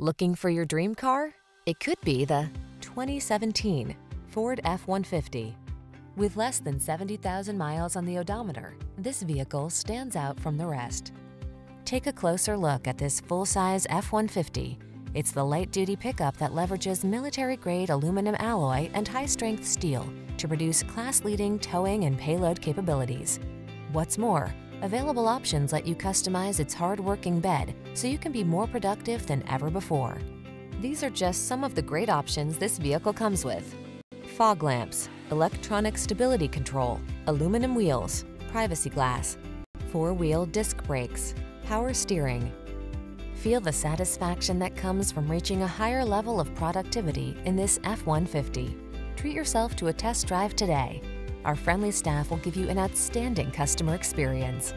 Looking for your dream car? It could be the 2017 Ford F-150. With less than 70,000 miles on the odometer, this vehicle stands out from the rest. Take a closer look at this full-size F-150. It's the light-duty pickup that leverages military-grade aluminum alloy and high-strength steel to produce class-leading towing and payload capabilities. What's more, available options let you customize its hard-working bed so you can be more productive than ever before. These are just some of the great options this vehicle comes with: fog lamps, electronic stability control, aluminum wheels, privacy glass, four-wheel disc brakes, power steering. Feel the satisfaction that comes from reaching a higher level of productivity in this F-150. Treat yourself to a test drive today. Our friendly staff will give you an outstanding customer experience.